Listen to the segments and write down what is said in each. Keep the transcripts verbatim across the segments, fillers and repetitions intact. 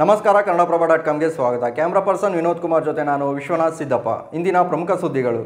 ನಮಸ್ಕಾರ ಕನ್ನಡಪ್ರಭಾ ಡಾಟ್ ಕಾಮ್ಗೆ ಸ್ವಾಗತ। Camera person Vinod Kumar ಜೊತೆ ನಾನು ವಿಶ್ವನಾಥ್ ಸಿದ್ದಪ್ಪ। ಇಂದಿನ ಪ್ರಮುಖ ಸುದ್ದಿಗಳು: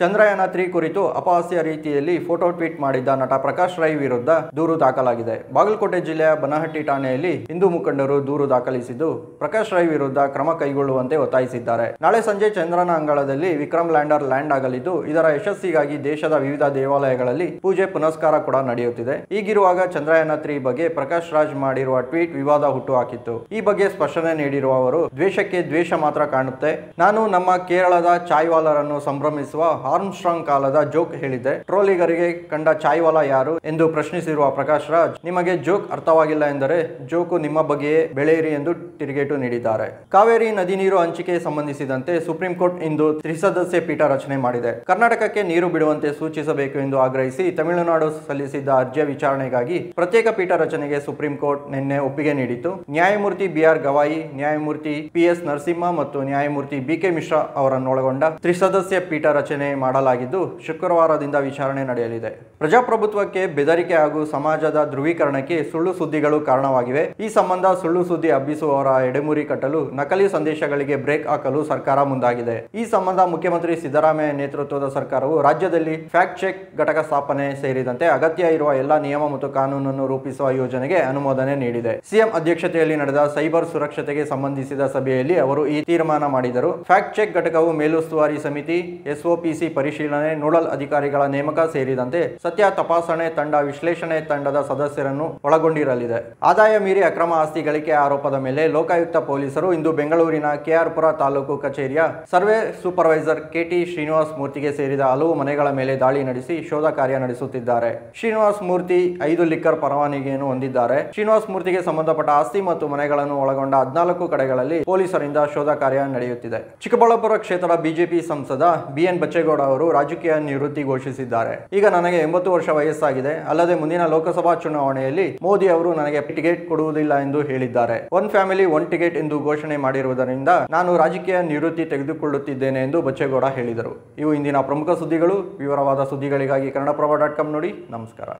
ಚಂದ್ರಯಾನ ಮೂರು ಕುರಿತು ಅಪಹಾಸ್ಯ ರೀತಿಯಲ್ಲಿ ಫೋಟೋ ಟ್ವೀಟ್ ಮಾಡಿದ ನಟ ಪ್ರಕಾಶ್ ರೈ ವಿರುದ್ಧ ದೂರು ದಾಖಲಾಗಿದೆ। ಬಾಗಲಕೋಟೆ ಜಿಲ್ಲೆಯ ಬನಹಟ್ಟಿ ಠಾಣೆಯಲ್ಲಿ ಹಿಂದೂ ಮುಖಂಡರು ದೂರು ದಾಖಲಿಸಿದ್ದು, ಪ್ರಕಾಶ್ ರೈ ವಿರುದ್ಧ ಕ್ರಮ ಕೈಗೊಳ್ಳುವಂತೆ ಒತ್ತಾಯಿಸಿದ್ದಾರೆ। ನಾಳೆ ಸಂಜೆ ಚಂದ್ರನ ಅಂಗಳದಲ್ಲಿ ವಿಕ್ರಮ್ ಲ್ಯಾಂಡರ್ ಲ್ಯಾಂಡ್ ಆಗಲಿದ್ದು, ಇದರ ಯಶಸ್ಸಿಗಾಗಿ ದೇಶದ ವಿವಿಧ ದೇವಾಲಯಗಳಲ್ಲಿ ಪೂಜೆ ಪುನಸ್ಕಾರ ಕೂಡ ನಡೆಯುತ್ತಿದೆ। ಹೀಗಿರುವಾಗ ಚಂದ್ರಯಾನ ಮೂರು ಬಗ್ಗೆ ಪ್ರಕಾಶ್ ರಾಜ್ ಮಾಡಿರುವ ಟ್ವೀಟ್ ವಿವಾದ ಹುಟ್ಟು ಹಾಕಿತ್ತು। ಈ ಬಗ್ಗೆ ಸ್ಪಷ್ಟನೆ ನೀಡಿರುವ ಅವರು, ದ್ವೇಷಕ್ಕೆ ದ್ವೇಷ ಮಾತ್ರ ಕಾಣುತ್ತೆ, ನಾನು ನಮ್ಮ ಕೇರಳದ ಚಾಯ್ವಾಲರನ್ನು ಸಂಭ್ರಮಿಸುವ ಆರ್ಮ್ ಸ್ಟ್ರಾಂಗ್ ಕಾಲದ ಜೋಕ್ ಹೇಳಿದೆ, ಟ್ರೋಲಿಗರಿಗೆ ಕಂಡ ಚಾಯ್ವಾಲ ಯಾರು ಎಂದು ಪ್ರಶ್ನಿಸಿರುವ ಪ್ರಕಾಶ್ ರಾಜ್, ನಿಮಗೆ ಜೋಕ್ ಅರ್ಥವಾಗಿಲ್ಲ ಎಂದರೆ ಜೋಕು ನಿಮ್ಮ ಬಗ್ಗೆಯೇ ಬೆಳೆಯಿರಿ ಎಂದು ತಿರುಗೇಟು ನೀಡಿದ್ದಾರೆ। ಕಾವೇರಿ ನದಿ ನೀರು ಹಂಚಿಕೆ ಸಂಬಂಧಿಸಿದಂತೆ ಸುಪ್ರೀಂ ಕೋರ್ಟ್ ಇಂದು ತ್ರಿಸದಸ್ಯ ಪೀಠ ರಚನೆ ಮಾಡಿದೆ। ಕರ್ನಾಟಕಕ್ಕೆ ನೀರು ಬಿಡುವಂತೆ ಸೂಚಿಸಬೇಕು ಎಂದು ಆಗ್ರಹಿಸಿ ತಮಿಳುನಾಡು ಸಲ್ಲಿಸಿದ್ದ ಅರ್ಜಿಯ ವಿಚಾರಣೆಗಾಗಿ ಪ್ರತ್ಯೇಕ ಪೀಠ ರಚನೆಗೆ ಸುಪ್ರೀಂ ಕೋರ್ಟ್ ನಿನ್ನೆ ಒಪ್ಪಿಗೆ ನೀಡಿತು। ನ್ಯಾಯಮೂರ್ತಿ ಬಿಆರ್ ಗವಾಯಿ, ನ್ಯಾಯಮೂರ್ತಿ ಪಿ ಎಸ್ ನರಸಿಂಹ ಮತ್ತು ನ್ಯಾಯಮೂರ್ತಿ ಬಿಕೆ ಮಿಶ್ರಾ ಅವರನ್ನೊಳಗೊಂಡ ತ್ರಿಸದಸ್ಯ ಪೀಠ ರಚನೆ ಮಾಡಲಾಗಿದ್ದು, ಶುಕ್ರವಾರದಿಂದ ವಿಚಾರಣೆ ನಡೆಯಲಿದೆ। ಪ್ರಜಾಪ್ರಭುತ್ವಕ್ಕೆ ಬೆದರಿಕೆ ಹಾಗೂ ಸಮಾಜದ ಧ್ರುವೀಕರಣಕ್ಕೆ ಸುಳ್ಳು ಸುದ್ದಿಗಳು ಕಾರಣವಾಗಿವೆ। ಈ ಸಂಬಂಧ ಸುಳ್ಳು ಸುದ್ದಿ ಹಬ್ಬಿಸುವವರ ಎಡೆಮುರಿ ಕಟ್ಟಲು, ನಕಲಿ ಸಂದೇಶಗಳಿಗೆ ಬ್ರೇಕ್ ಹಾಕಲು ಸರ್ಕಾರ ಮುಂದಾಗಿದೆ। ಈ ಸಂಬಂಧ ಮುಖ್ಯಮಂತ್ರಿ ಸಿದ್ದರಾಮಯ್ಯ ನೇತೃತ್ವದ ಸರ್ಕಾರವು ರಾಜ್ಯದಲ್ಲಿ ಫ್ಯಾಕ್ಟ್ ಚೆಕ್ ಘಟಕ ಸ್ಥಾಪನೆ ಸೇರಿದಂತೆ ಅಗತ್ಯ ಇರುವ ಎಲ್ಲಾ ನಿಯಮ ಮತ್ತು ಕಾನೂನನ್ನು ರೂಪಿಸುವ ಯೋಜನೆಗೆ ಅನುಮೋದನೆ ನೀಡಿದೆ। ಸಿಎಂ ಅಧ್ಯಕ್ಷತೆಯಲ್ಲಿ ನಡೆದ ಸೈಬರ್ ಸುರಕ್ಷತೆಗೆ ಸಂಬಂಧಿಸಿದ ಸಭೆಯಲ್ಲಿ ಅವರು ಈ ತೀರ್ಮಾನ ಮಾಡಿದರು। ಫ್ಯಾಕ್ಟ್ ಚೆಕ್ ಘಟಕವು ಮೇಲುಸ್ತುವಾರಿ ಸಮಿತಿ, ಎಸ್ಒಪಿ ಪರಿಶೀಲನೆ, ನೋಡಲ್ ಅಧಿಕಾರಿಗಳ ನೇಮಕ ಸೇರಿದಂತೆ ಸತ್ಯ ತಪಾಸಣೆ ತಂಡ, ವಿಶ್ಲೇಷಣೆ ತಂಡದ ಸದಸ್ಯರನ್ನು ಒಳಗೊಂಡಿರಲಿದೆ। ಆದಾಯ ಮೀರಿ ಅಕ್ರಮ ಆಸ್ತಿ ಗಳಿಕೆ ಆರೋಪದ ಮೇಲೆ ಲೋಕಾಯುಕ್ತ ಪೊಲೀಸರು ಇಂದು ಬೆಂಗಳೂರಿನ ಕೆಆರ್ಪುರ ತಾಲೂಕು ಕಚೇರಿಯ survey supervisor K T Srinivas ಮೂರ್ತಿಗೆ ಸೇರಿದ ಹಲವು ಮನೆಗಳ ಮೇಲೆ ದಾಳಿ ನಡೆಸಿ ಶೋಧ ಕಾರ್ಯ ನಡೆಸುತ್ತಿದ್ದಾರೆ। ಶ್ರೀನಿವಾಸ್ ಮೂರ್ತಿ ಐದು ಲಿಕ್ಕರ್ ಪರವಾನಗಿಯನ್ನು ಹೊಂದಿದ್ದಾರೆ। ಶ್ರೀನಿವಾಸ್ ಮೂರ್ತಿಗೆ ಸಂಬಂಧಪಟ್ಟ ಆಸ್ತಿ ಮತ್ತು ಮನೆಗಳನ್ನು ಒಳಗೊಂಡ ಹದಿನಾಲ್ಕು ಕಡೆಗಳಲ್ಲಿ ಪೊಲೀಸರಿಂದ ಶೋಧ ಕಾರ್ಯ ನಡೆಯುತ್ತಿದೆ। ಚಿಕ್ಕಬಳ್ಳಾಪುರ ಕ್ಷೇತ್ರದ ಬಿಜೆಪಿ ಸಂಸದ ಬಿ ಎನ್ ಬಚ್ಚೆ ಅವರು ರಾಜಕೀಯ ನಿವೃತ್ತಿ ಘೋಷಿಸಿದ್ದಾರೆ। ಈಗ ನನಗೆ ಎಂಬತ್ತು ವರ್ಷ ವಯಸ್ಸಾಗಿದೆ, ಅಲ್ಲದೆ ಮುಂದಿನ ಲೋಕಸಭಾ ಚುನಾವಣೆಯಲ್ಲಿ ಮೋದಿ ಅವರು ನನಗೆ ಟಿಕೆಟ್ ಕೊಡುವುದಿಲ್ಲ ಎಂದು ಹೇಳಿದ್ದಾರೆ। ಒನ್ ಫ್ಯಾಮಿಲಿ ಒನ್ ಟಿಕೆಟ್ ಎಂದು ಘೋಷಣೆ ಮಾಡಿರುವುದರಿಂದ ನಾನು ರಾಜಕೀಯ ನಿವೃತ್ತಿ ತೆಗೆದುಕೊಳ್ಳುತ್ತಿದ್ದೇನೆ ಎಂದು ಬಚ್ಚೇಗೌಡ ಹೇಳಿದರು। ಇವು ಇಂದಿನ ಪ್ರಮುಖ ಸುದ್ದಿಗಳು। ವಿವರವಾದ ಸುದ್ದಿಗಳಿಗಾಗಿ ಕನ್ನಡಪ್ರಭಾ ಡಾಟ್ ಕಾಮ್ ನೋಡಿ। ನಮಸ್ಕಾರ।